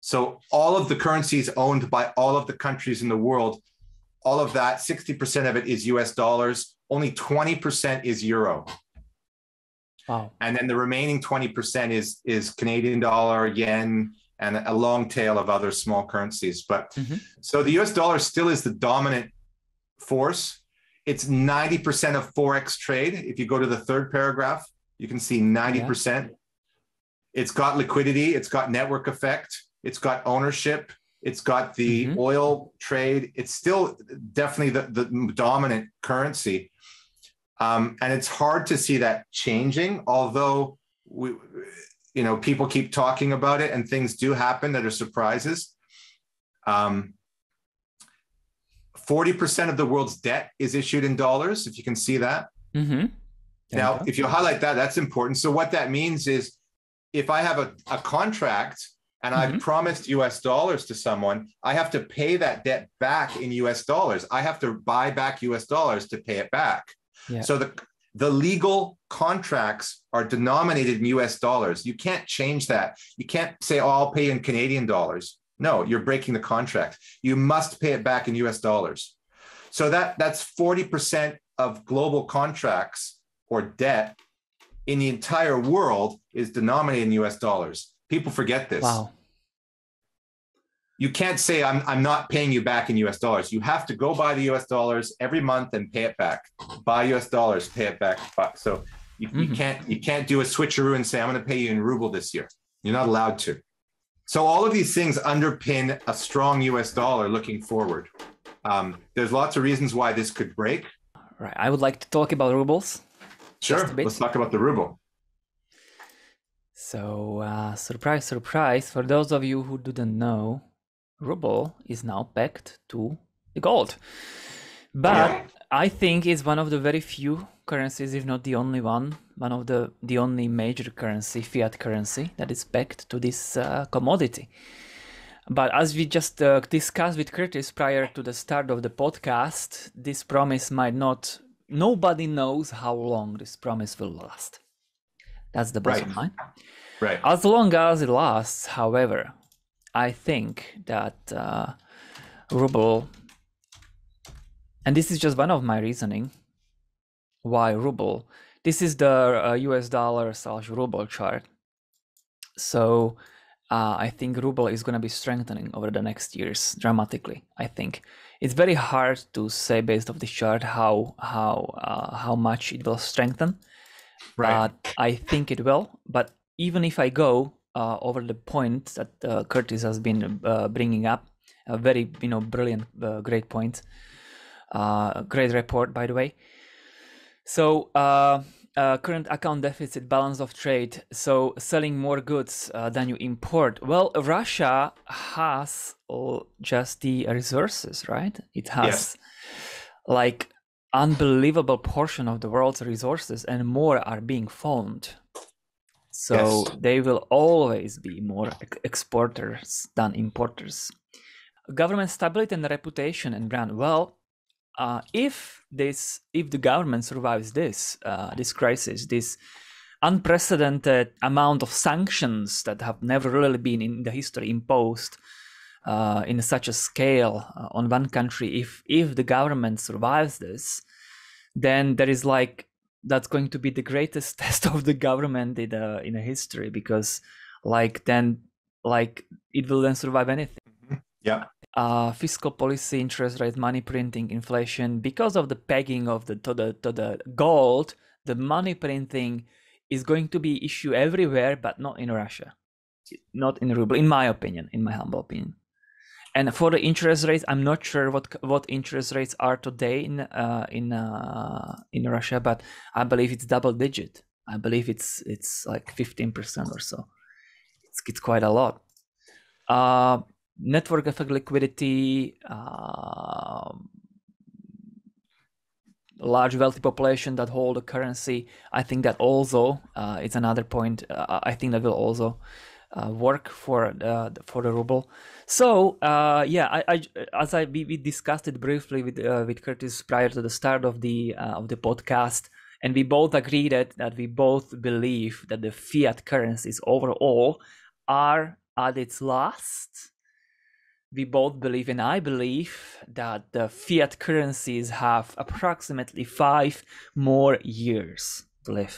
So all of the currencies owned by all of the countries in the world, all of that, sixty percent of it is U S dollars. Only twenty percent is euro. Wow. And then the remaining twenty percent is, is Canadian dollar, yen, and a long tail of other small currencies. But mm-hmm. so the U S dollar still is the dominant force. It's ninety percent of Forex trade. If you go to the third paragraph, you can see ninety percent. Yeah. It's got liquidity. It's got network effect. It's got ownership. It's got the mm-hmm. oil trade. It's still definitely the, the dominant currency. Um, and it's hard to see that changing, although we, you know, people keep talking about it and things do happen that are surprises. Um, forty percent of the world's debt is issued in dollars, if you can see that. Mm-hmm. Now, if you highlight that, that's important. So what that means is if I have a, a contract and mm-hmm. I've promised U S dollars to someone, I have to pay that debt back in U S dollars. I have to buy back U S dollars to pay it back. Yeah. So the, the legal contracts are denominated in U S dollars. You can't change that. You can't say, oh, I'll pay in Canadian dollars. No, you're breaking the contract. You must pay it back in U S dollars. So that that's forty percent of global contracts or debt in the entire world is denominated in U S dollars. People forget this. Wow. You can't say, I'm, I'm not paying you back in U S dollars. You have to go buy the U S dollars every month and pay it back. Buy U S dollars, pay it back. So you, mm-hmm. you can't, you can't do a switcheroo and say, I'm going to pay you in ruble this year. You're not allowed to. So all of these things underpin a strong U S dollar looking forward. Um, there's lots of reasons why this could break. All right. I would like to talk about rubles. Sure. Let's talk about the ruble. So uh, surprise, surprise. For those of you who didn't know, ruble is now pegged to the gold. But yeah. I think it's one of the very few currencies, if not the only one, one of the, the only major currency, fiat currency, that is pegged to this uh, commodity. But as we just uh, discussed with Curtis prior to the start of the podcast, this promise might not, nobody knows how long this promise will last. That's the bottom right. line. Right. As long as it lasts, however, I think that uh, ruble, and this is just one of my reasoning why ruble, this is the uh, U S dollar slash ruble chart. So uh, I think ruble is going to be strengthening over the next years dramatically. I think it's very hard to say based off the chart how how uh, how much it will strengthen. Right. Uh, I think it will, but even if I go Uh, over the point that uh, Curtis has been uh, bringing up, a very you know brilliant, uh, great point, uh, great report by the way. So uh, uh, current account deficit, balance of trade. So selling more goods uh, than you import. Well, Russia has all just the resources, right? It has yes. like unbelievable portion of the world's resources, and more are being found. So yes. they will always be more exporters than importers. Government stability and reputation and brand. Well, uh, if this, if the government survives this, uh, this crisis, this unprecedented amount of sanctions that have never really been in the history imposed uh, in such a scale uh, on one country, if if the government survives this, then there is like. That's going to be the greatest test of the government in a, in a history, because like then like it will then survive anything. Yeah. Uh, fiscal policy, interest rate, money printing, inflation. Because of the pegging of the to the to the gold, the money printing is going to be issue everywhere, but not in Russia, not in ruble, in my opinion, in my humble opinion. And for the interest rates, I'm not sure what what interest rates are today in uh, in uh, in Russia, but I believe it's double digit. I believe it's it's like fifteen percent or so. It's it's quite a lot. Uh, network effect liquidity, uh, large wealthy population that hold a currency. I think that also uh, it's another point. Uh, I think that will also. Uh, work for uh, for the ruble. So uh, yeah, I, I as I we, we discussed it briefly with uh, with Curtis prior to the start of the uh, of the podcast, and we both agreed that that we both believe that the fiat currencies overall are at its last. We both believe, and I believe that the fiat currencies have approximately five more years to live.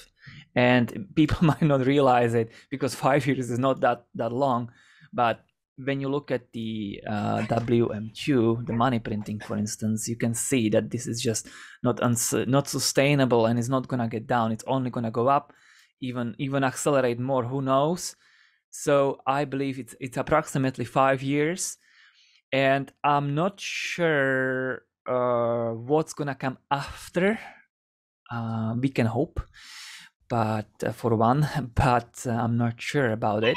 And people might not realize it because five years is not that that long. But when you look at the uh, W M Q, the money printing, for instance, you can see that this is just not uns- not sustainable, and it's not gonna get down. It's only gonna go up, even even accelerate more. Who knows? So I believe it's it's approximately five years, and I'm not sure uh, what's gonna come after. Uh, we can hope. But uh, for one, but uh, I'm not sure about it.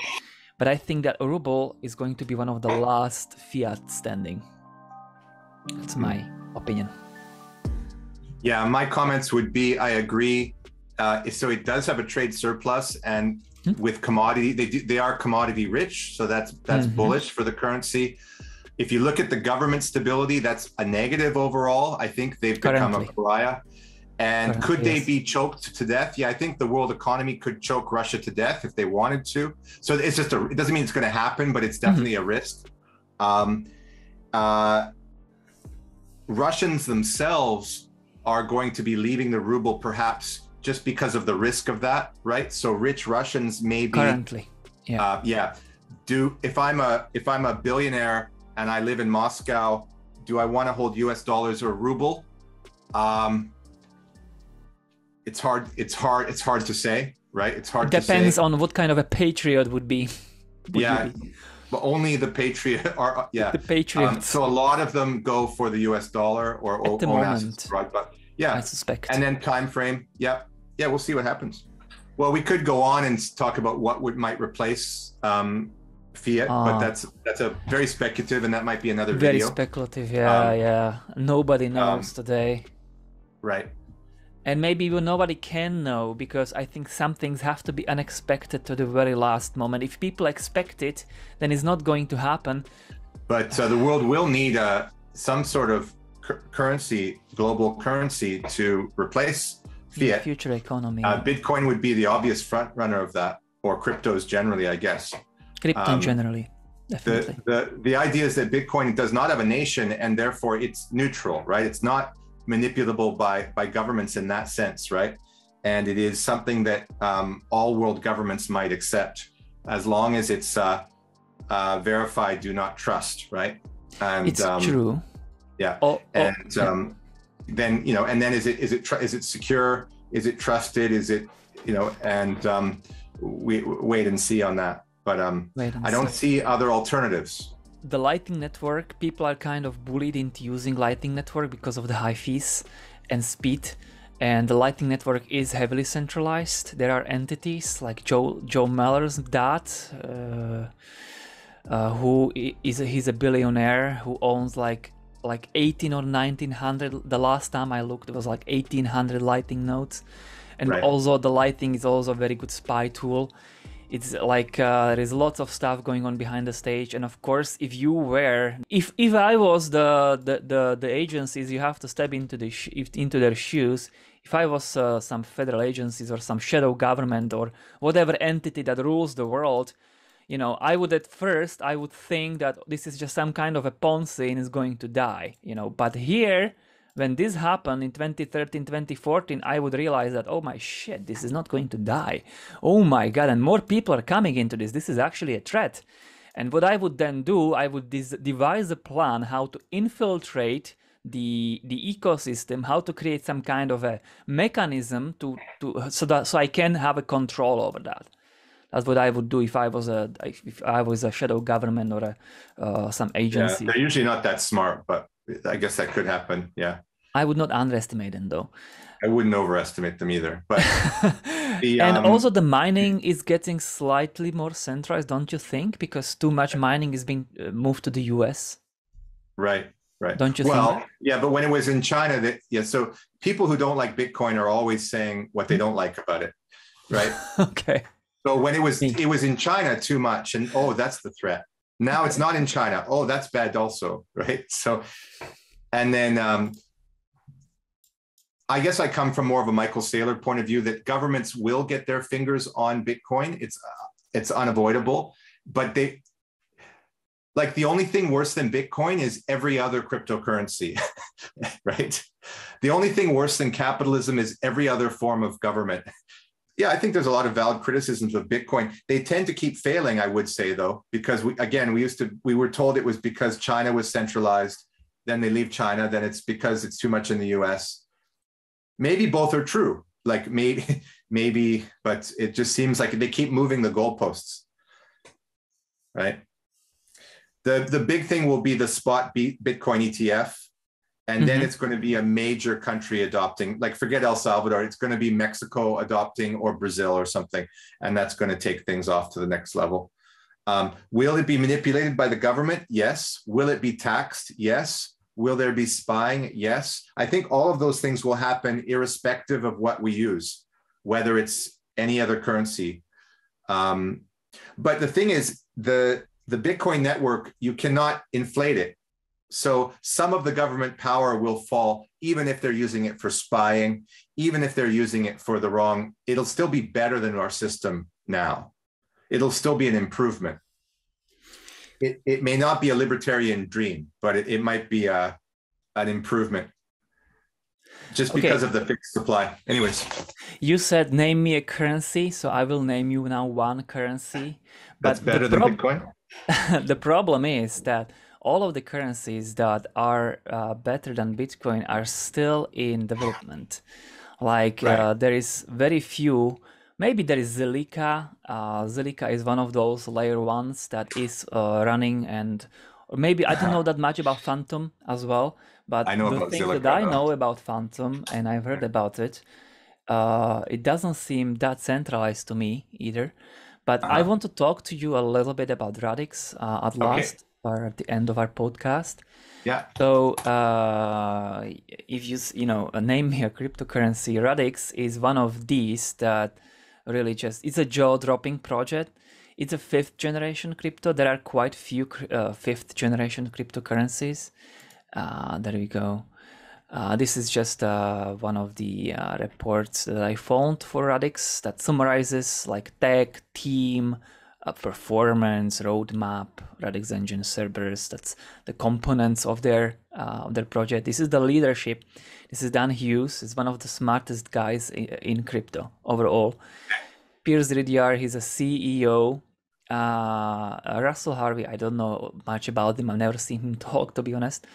But I think that ruble is going to be one of the last fiat standing. That's my opinion. Yeah, my comments would be, I agree. Uh, so it does have a trade surplus, and mm-hmm. with commodity, they do, they are commodity rich. So that's, that's mm-hmm. bullish for the currency. If you look at the government stability, that's a negative overall. I think they've Currently. become a pariah. And could yes. they be choked to death? Yeah, I think the world economy could choke Russia to death if they wanted to. So it's just a, it doesn't mean it's going to happen, but it's definitely mm-hmm. a risk. Um, uh, Russians themselves are going to be leaving the ruble perhaps just because of the risk of that, right? So rich Russians maybe currently, yeah, uh, yeah. Do if I'm a if I'm a billionaire and I live in Moscow, do I want to hold U S dollars or ruble? Um, it's hard. It's hard. It's hard to say, right? It's hard. It depends to say. on what kind of a patriot would be. Would yeah, be. But only the patriot are. Yeah, the patriots. Um, so a lot of them go for the U S dollar or own assets abroad, but yeah, I suspect. And then time frame. Yeah, yeah. We'll see what happens. Well, we could go on and talk about what would might replace um, fiat, uh, but that's that's a very speculative, and that might be another very video. Very speculative. Yeah, um, yeah. Nobody knows um, today. Right. And maybe nobody can know, because I think some things have to be unexpected to the very last moment. If people expect it, then it's not going to happen. But uh, the world will need uh, some sort of currency, global currency, to replace fiat. The future economy. Uh, Bitcoin would be the obvious front runner of that, or cryptos generally, I guess. Crypto um, generally, definitely. The, the, the idea is that Bitcoin does not have a nation, and therefore it's neutral, right? It's not manipulable by by governments in that sense, right? And it is something that um, all world governments might accept, as long as it's uh, uh, verified, do not trust, right? And it's um, true. Yeah, oh, and oh, um, yeah. then you know, and then is it is it tr is it secure? Is it trusted? Is it you know? And um, we wait and see on that. But um, I don't see. see other alternatives. The Lightning Network, people are kind of bullied into using Lightning Network because of the high fees and speed. And the Lightning Network is heavily centralized. There are entities like Joe Joe Mellor's dad, uh, uh, who is a, he's a billionaire who owns like like eighteen or nineteen hundred. The last time I looked, it was like eighteen hundred Lightning nodes. And right. also the Lightning is also a very good spy tool. It's like uh, there is lots of stuff going on behind the stage, and of course, if you were, if if I was the the the, the agencies, you have to step into the sh into their shoes. If I was uh, some federal agencies or some shadow government or whatever entity that rules the world, you know, I would at first I would think that this is just some kind of a Ponzi and is going to die, you know. But here, when this happened in twenty thirteen, twenty fourteen, I would realize that, oh my shit, this is not going to die. Oh my God, and more people are coming into this. This is actually a threat. And what I would then do, I would devise a plan how to infiltrate the the ecosystem, how to create some kind of a mechanism to, to so that so I can have a control over that. That's what I would do if I was a if I was a shadow government or a uh, some agency. Yeah, they're usually not that smart, but I guess that could happen. Yeah, I would not underestimate them, though. I wouldn't overestimate them either. But the, and um, also the mining is getting slightly more centralized, don't you think? Because too much mining is being moved to the U S. Right, right. Don't you well, think? Well, yeah, but when it was in China, that yeah. So people who don't like Bitcoin are always saying what they don't like about it, right? Okay. So when it was it was in China too much, and oh, that's the threat. Now it's not in China. Oh, that's bad also, right? So, and then um, I guess I come from more of a Michael Saylor point of view that governments will get their fingers on Bitcoin. It's uh, it's unavoidable, but they like the only thing worse than Bitcoin is every other cryptocurrency, right? The only thing worse than capitalism is every other form of government. Yeah, I think there's a lot of valid criticisms of Bitcoin. They tend to keep failing, I would say, though, because we, again, we used to, we were told it was because China was centralized. Then they leave China. Then it's because it's too much in the U S. Maybe both are true. Like maybe, maybe, but it just seems like they keep moving the goalposts, right? The the big thing will be the spot Bitcoin E T F. And then mm-hmm. it's going to be a major country adopting, like forget El Salvador, it's going to be Mexico adopting or Brazil or something. And that's going to take things off to the next level. Um, will it be manipulated by the government? Yes. Will it be taxed? Yes. Will there be spying? Yes. I think all of those things will happen irrespective of what we use, whether it's any other currency. Um, but the thing is, the, the Bitcoin network, you cannot inflate it. So some of the government power will fall, even if they're using it for spying, even if they're using it for the wrong, it'll still be better than our system now. It'll still be an improvement. It, it may not be a libertarian dream, but it, it might be a, an improvement. Just because okay. of the fixed supply. Anyways. You said name me a currency, so I will name you now one currency. That's but better than Bitcoin? The problem is that all of the currencies that are uh, better than Bitcoin are still in development. Like right. uh, there is very few, maybe there is Zilliqa. Uh, Zilliqa is one of those layer ones that is uh, running, and or maybe I don't know that much about Phantom as well, but I know the about thing Zilliqa, that I know though. about Phantom, and I've heard about it, uh, it doesn't seem that centralized to me either. But uh-huh. I want to talk to you a little bit about Radix uh, at okay. last, or at the end of our podcast. Yeah. So uh, if you, you know, name me a cryptocurrency, Radix is one of these that really just, it's a jaw-dropping project. It's a fifth generation crypto. There are quite few uh, fifth generation cryptocurrencies. Uh, there we go. Uh, this is just uh, one of the uh, reports that I found for Radix that summarizes like tech, team, Uh, performance, roadmap, Radix Engine, Cerberus. That's the components of their uh, of their project. This is the leadership. This is Dan Hughes. He's one of the smartest guys in, in crypto overall. Piers Ridyar, he's a C E O. Uh, Russell Harvey, I don't know much about him. I've never seen him talk, to be honest.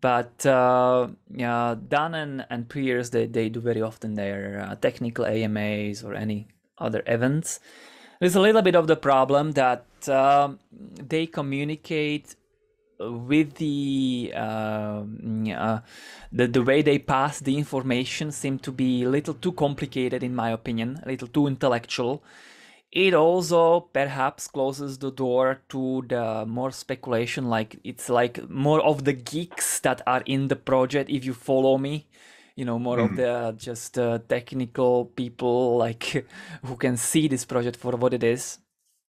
But uh, yeah, Dan and, and Piers, they, they do very often their uh, technical A M As or any other events. There's a little bit of the problem that uh, they communicate with the, uh, uh, the the way they pass the information seem to be a little too complicated, in my opinion, a little too intellectual. It also perhaps closes the door to the more speculation, like it's like more of the geeks that are in the project, if you follow me. You know, more mm-hmm. of the just uh, technical people, like who can see this project for what it is.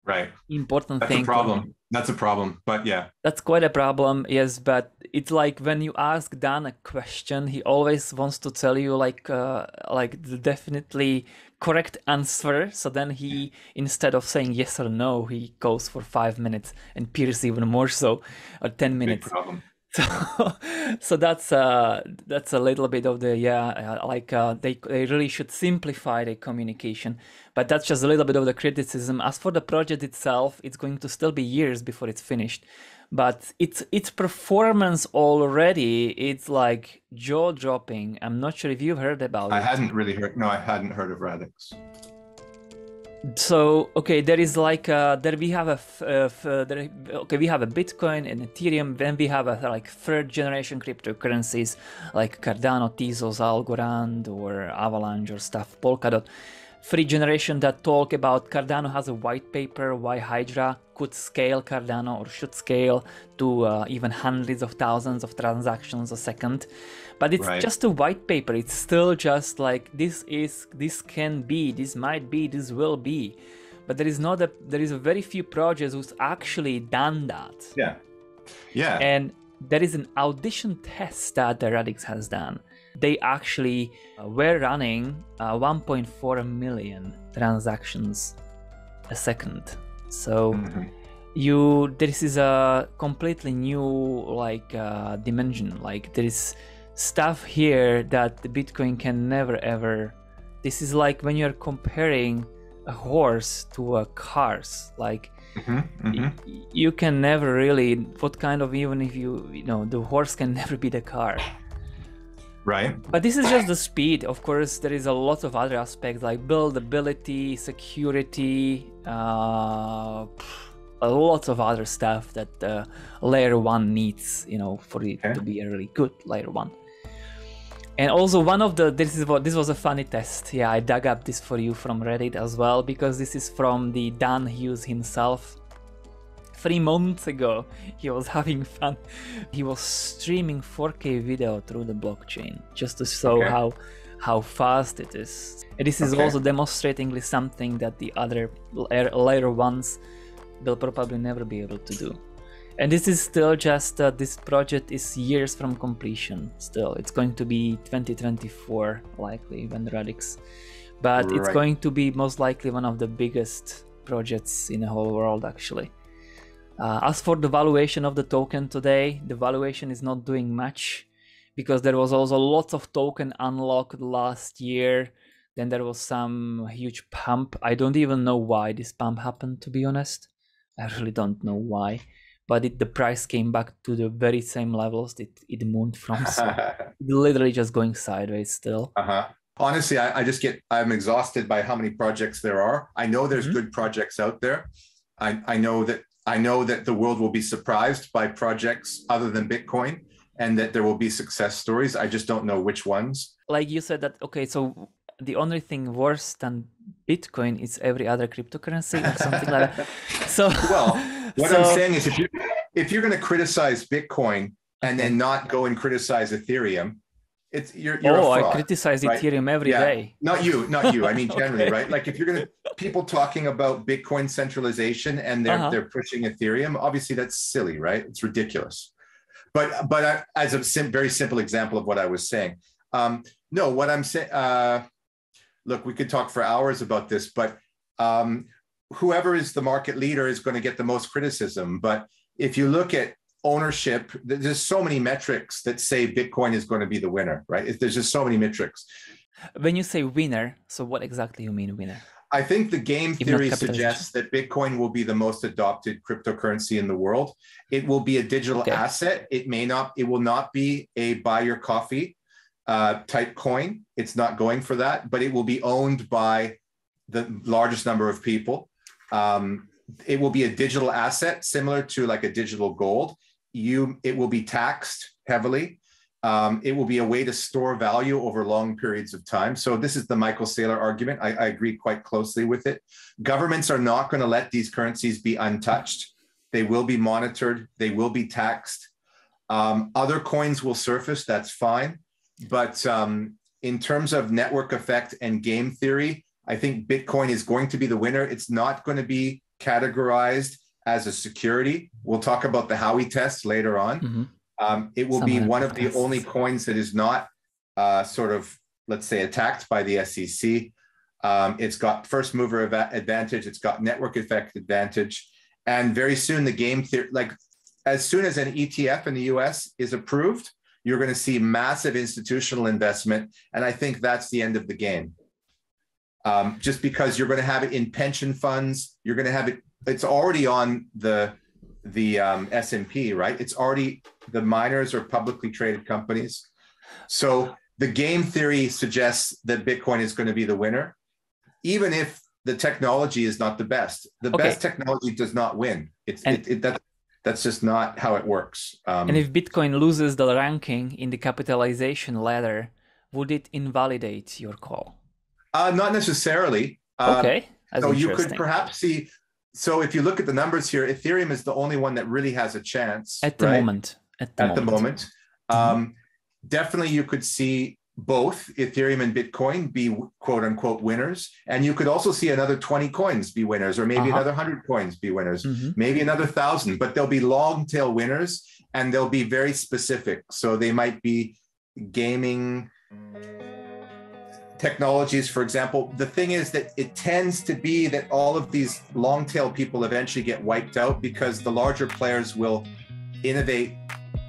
Right. Important that's thing. That's a problem. That's a problem. But yeah. That's quite a problem. Yes. But it's like when you ask Dan a question, he always wants to tell you like uh, like the definitely correct answer. So then he, instead of saying yes or no, he goes for five minutes and Piers even more so, or ten minutes. Big problem. So, so that's uh, that's a little bit of the yeah, like uh, they they really should simplify the communication, but that's just a little bit of the criticism. As for the project itself, it's going to still be years before it's finished, but its its performance already, it's like jaw dropping. I'm not sure if you've heard about it. I hadn't really heard. No, I hadn't heard of Radix. So okay, there is like uh, there we have a f f there, okay we have a Bitcoin and Ethereum, then we have a like third generation cryptocurrencies like Cardano, Tezos, Algorand or Avalanche or stuff, Polkadot. Free generation that talk about Cardano has a white paper why Hydra could scale Cardano or should scale to uh, even hundreds of thousands of transactions a second. But it's right. just a white paper. It's still just like this is, this can be, this might be, this will be. But there is not a, there is a very few projects who's actually done that. Yeah. Yeah. And there is an audition test that the Radix has done. They actually were running uh, one point four million transactions a second. So mm-hmm. you, this is a completely new like uh, dimension. Like there is stuff here that the Bitcoin can never ever. This is like when you're comparing a horse to a cars. Like mm-hmm. Mm-hmm. you can never really. What kind of even if you you know the horse can never be the car. Right. But this is just the speed. Of course, there is a lot of other aspects like buildability, security, uh, a lot of other stuff that uh, layer one needs, you know, for it okay. to be a really good layer one. And also one of the, this is what, this was a funny test. Yeah, I dug up this for you from Reddit as well, because this is from the Dan Hughes himself. Three months ago, he was having fun. He was streaming four K video through the blockchain just to show okay. how how fast it is. And this is okay. also demonstratingly something that the other layer ones will probably never be able to do. And this is still just uh, this project is years from completion. Still, it's going to be twenty twenty-four likely when Radix, but right. it's going to be most likely one of the biggest projects in the whole world actually. Uh, as for the valuation of the token today, the valuation is not doing much because there was also lots of token unlocked last year. Then there was some huge pump. I don't even know why this pump happened, to be honest. I really don't know why, but it, the price came back to the very same levels that it, it moved from. So literally just going sideways still. Uh-huh. Honestly, I, I just get, I'm exhausted by how many projects there are. I know there's mm-hmm. good projects out there. I, I know that I know that the world will be surprised by projects other than Bitcoin, and that there will be success stories. I just don't know which ones. Like you said that, okay, so the only thing worse than Bitcoin is every other cryptocurrency or something like that. So well, what so... I'm saying is if you if you're going to criticize Bitcoin and then not go and criticize Ethereum, it's you're, you're oh, a fraud, I criticize right? Ethereum every yeah. day. Not you, not you. I mean generally, okay. right? Like if you're gonna people talking about Bitcoin centralization and they're uh-huh. they're pushing Ethereum, obviously that's silly, right? It's ridiculous. But but I, as a sim, very simple example of what I was saying, um, no, what I'm saying. Uh, look, we could talk for hours about this, but um, whoever is the market leader is going to get the most criticism. But if you look at ownership, there's so many metrics that say Bitcoin is going to be the winner, right? There's just so many metrics. When you say winner, so what exactly you mean winner? I think the game theory suggests that Bitcoin will be the most adopted cryptocurrency in the world. It will be a digital okay. asset. It may not, it will not be a buy your coffee uh, type coin. It's not going for that, but it will be owned by the largest number of people. Um, it will be a digital asset similar to like a digital gold. You, it will be taxed heavily. Um, it will be a way to store value over long periods of time. So this is the Michael Saylor argument. I, I agree quite closely with it. Governments are not going to let these currencies be untouched. They will be monitored. They will be taxed. Um, other coins will surface. That's fine. But um, in terms of network effect and game theory, I think Bitcoin is going to be the winner. It's not going to be categorized as a security. We'll talk about the Howey test later on. Mm-hmm. Um, it will Someone be one of the tests. only coins that is not uh, sort of, let's say, attacked by the S E C. Um, it's got first mover av- advantage. It's got network effect advantage. And very soon the game theory, like as soon as an E T F in the U S is approved, you're going to see massive institutional investment. And I think that's the end of the game. Um, just because you're going to have it in pension funds, you're going to have it, it's already on the the um, S and P, right? It's already, the miners are publicly traded companies. So the game theory suggests that Bitcoin is going to be the winner, even if the technology is not the best. The okay. best technology does not win. It's and, it, it, that, that's just not how it works. Um, and if Bitcoin loses the ranking in the capitalization ladder, would it invalidate your call? Uh, not necessarily. Uh, okay. That's so you could perhaps see. So if you look at the numbers here, Ethereum is the only one that really has a chance. At the right? moment. At the at moment. The moment. Mm-hmm. Um, definitely you could see both Ethereum and Bitcoin be quote unquote winners. And you could also see another twenty coins be winners, or maybe uh-huh. another one hundred coins be winners, mm-hmm. maybe another one thousand, but they'll be long tail winners and they'll be very specific. So they might be gaming technologies, for example. The thing is that it tends to be that all of these long tail people eventually get wiped out because the larger players will innovate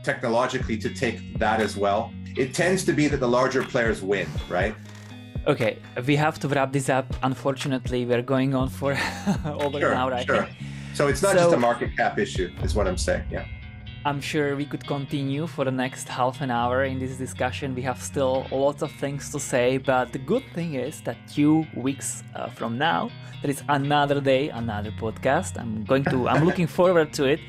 technologically to take that as well. It tends to be that the larger players win, right? Okay, we have to wrap this up. Unfortunately, we're going on for over sure, an hour, I sure. think. So it's not so, just a market cap issue, is what I'm saying, yeah. I'm sure we could continue for the next half an hour in this discussion. We have still lots of things to say, but the good thing is that two weeks uh, from now, there is another day, another podcast. I'm going to, I'm looking forward to it.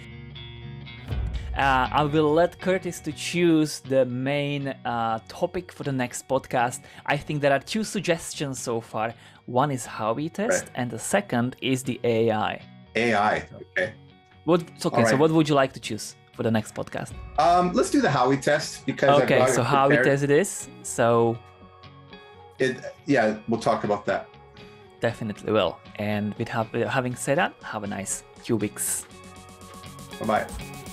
Uh, I will let Curtis to choose the main uh, topic for the next podcast. I think there are two suggestions so far. One is Howey test, right. and the second is the A I. A I, okay. What, okay, right. so what would you like to choose for the next podcast? Um, let's do the Howey test because okay, I've got so it Howey test it is. So it yeah, we'll talk about that. Definitely will. And with having said that, have a nice few weeks. Bye bye.